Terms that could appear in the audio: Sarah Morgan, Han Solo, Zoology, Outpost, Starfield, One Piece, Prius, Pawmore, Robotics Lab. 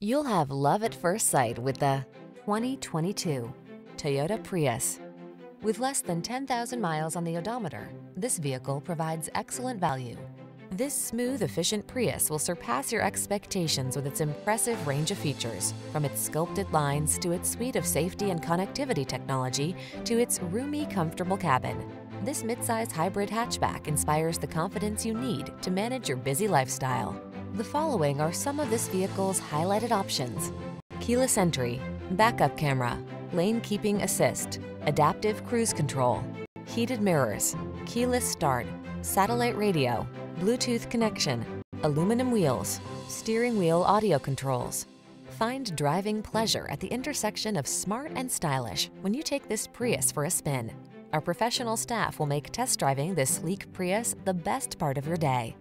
You'll have love at first sight with the 2022 Toyota Prius. With less than 10,000 miles on the odometer, this vehicle provides excellent value. This smooth, efficient Prius will surpass your expectations with its impressive range of features, from its sculpted lines to its suite of safety and connectivity technology to its roomy, comfortable cabin. This midsize hybrid hatchback inspires the confidence you need to manage your busy lifestyle. The following are some of this vehicle's highlighted options: keyless entry, backup camera, lane keeping assist, adaptive cruise control, heated mirrors, keyless start, satellite radio, Bluetooth connection, aluminum wheels, steering wheel audio controls. Find driving pleasure at the intersection of smart and stylish when you take this Prius for a spin. Our professional staff will make test driving this sleek Prius the best part of your day.